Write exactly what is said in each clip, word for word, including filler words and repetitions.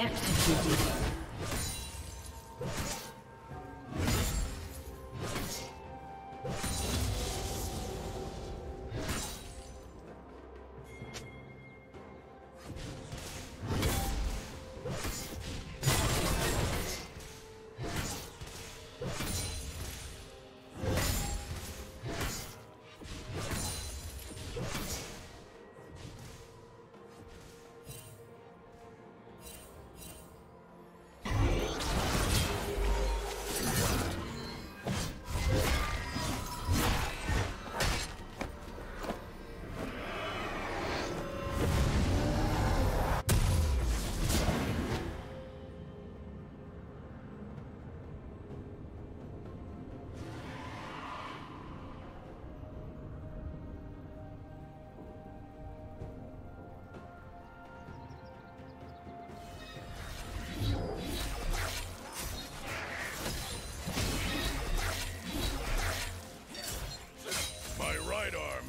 Executed.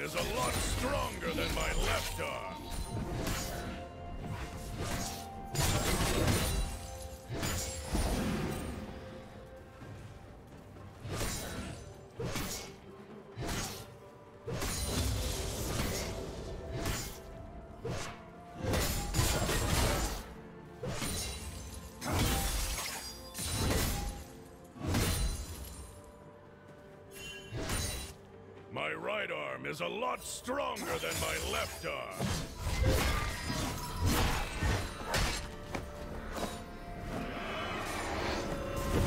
Is a lot stronger than my left arm. My right arm is a lot stronger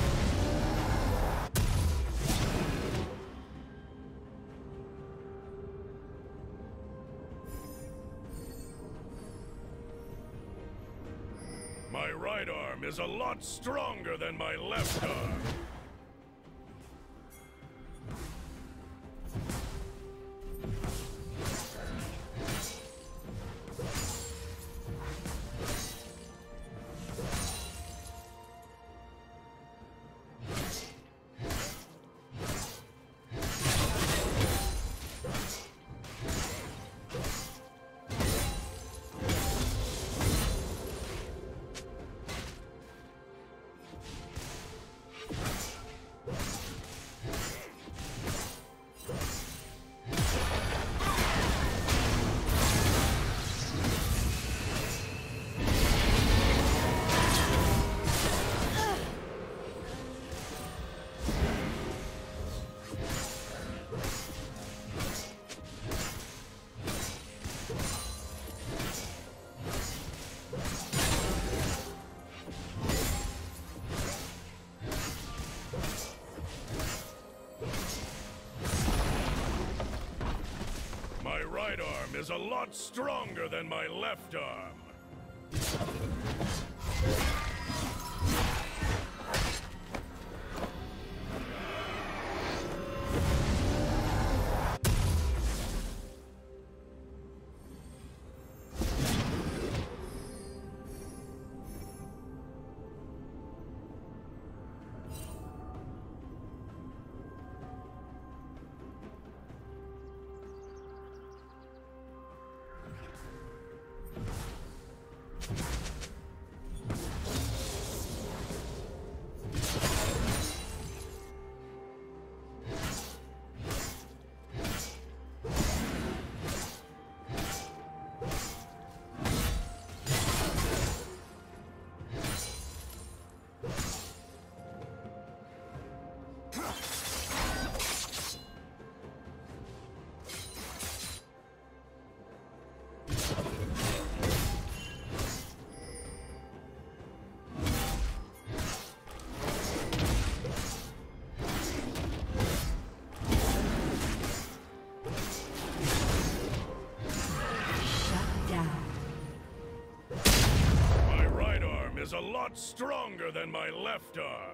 than my left arm. My right arm is a lot stronger than my left arm. is a lot stronger than my left arm. Is a lot stronger than my left arm.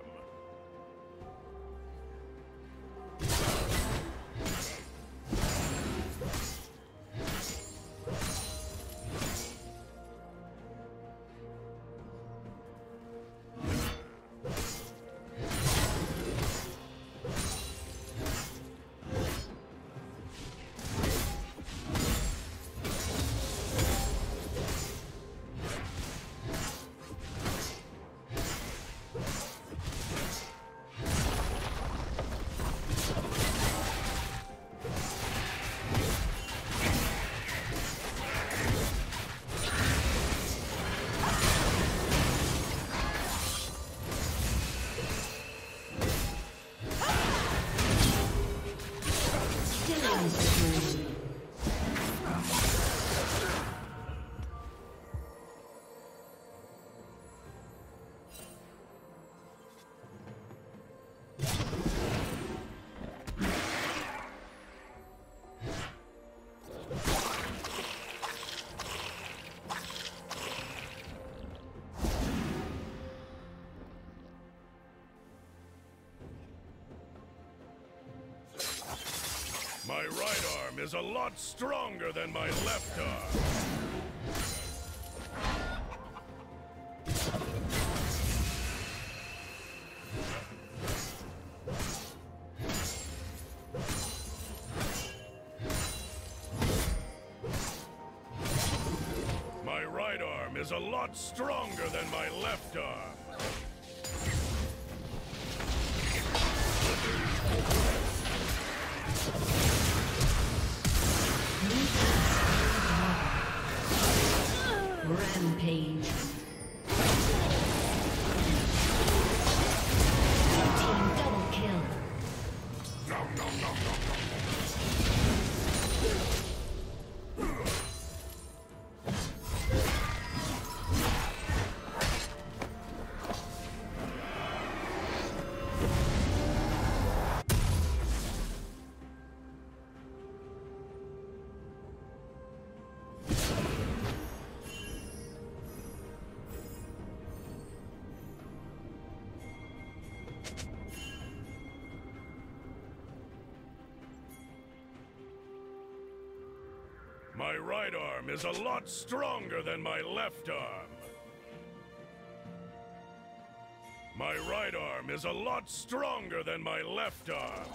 My right arm is a lot stronger than my left arm. My right arm is a lot stronger than my left arm. Rampage. My right arm is a lot stronger than my left arm. My right arm is a lot stronger than my left arm.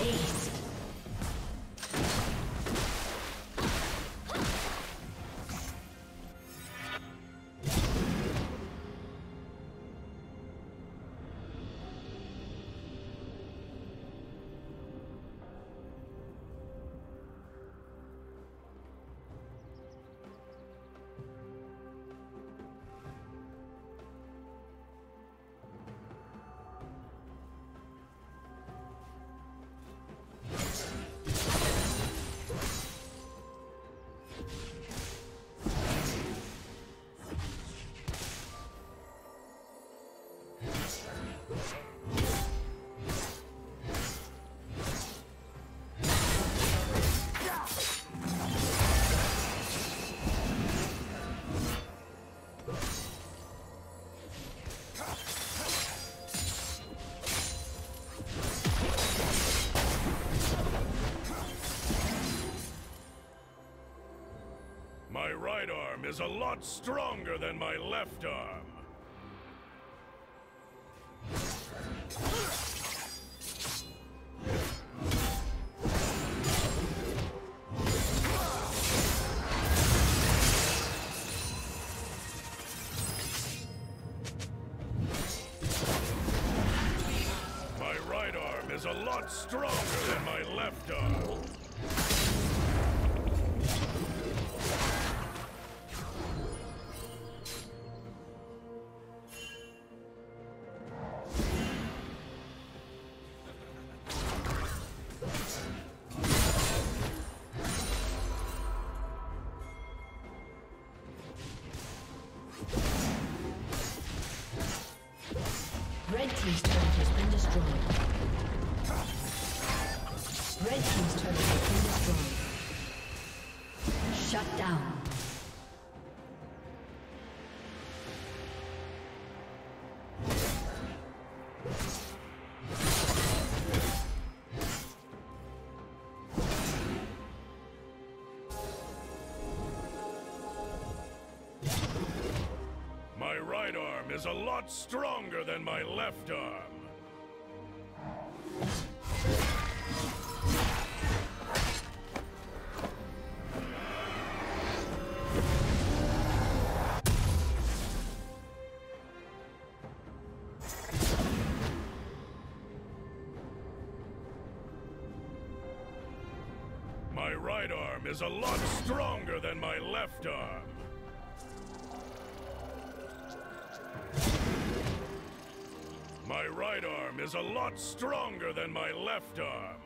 Ace. is a lot stronger than my left arm. My right arm is a lot stronger than my left arm. Red team's turret has been destroyed. Red team's turret has been destroyed. Shut down. Is a lot stronger than my left arm. My right arm is a lot stronger than my left arm. My right arm is a lot stronger than my left arm.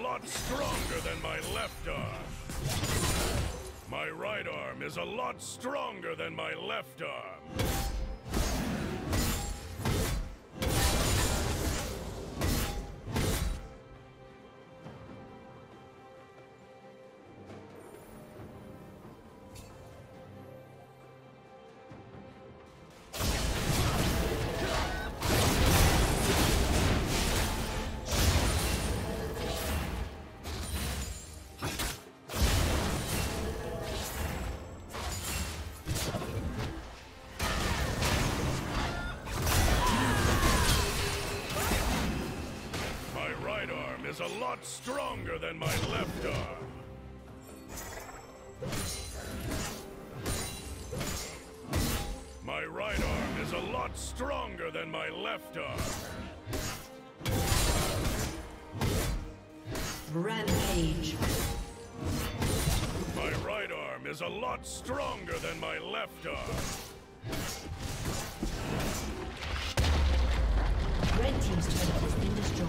lot stronger than my left arm. My right arm is a lot stronger than my left arm. Is a lot stronger than my left arm. My right arm is a lot stronger than my left arm. Rampage. My right arm is a lot stronger than my left arm. Red team's turret has been destroyed.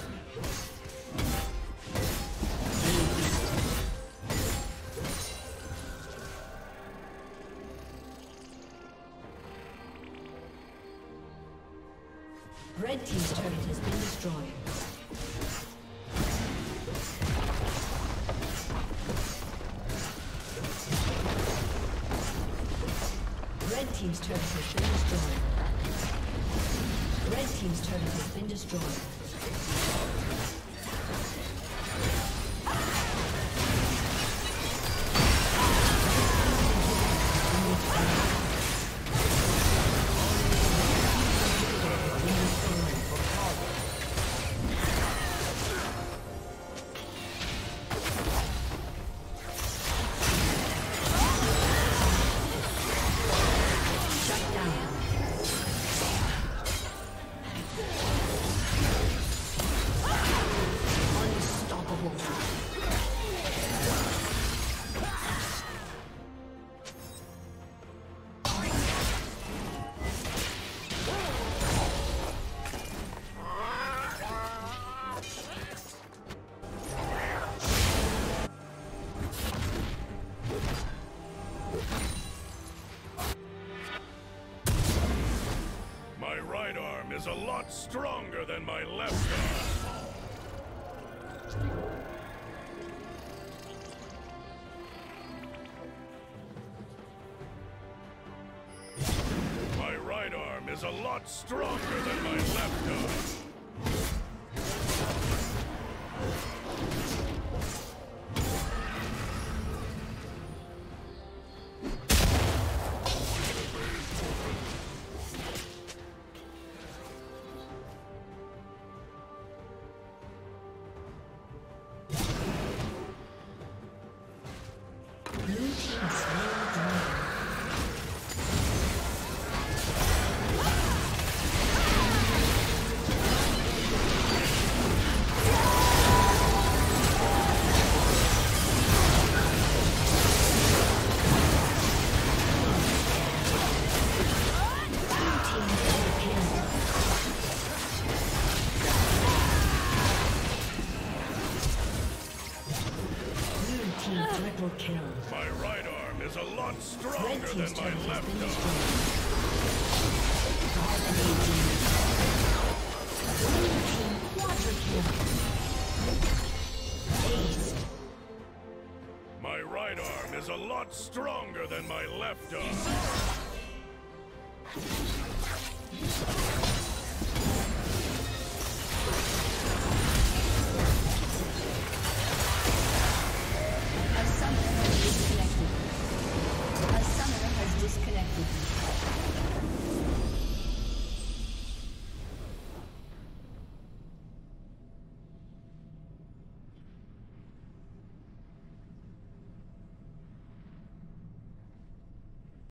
Red team's turret has been destroyed. Red team's turret has been destroyed. Red team's turret has been destroyed. Is a lot stronger than my left arm. My right arm is a lot stronger than my left arm. My right arm is a lot stronger than my left arm. My right arm is a lot stronger than my left arm.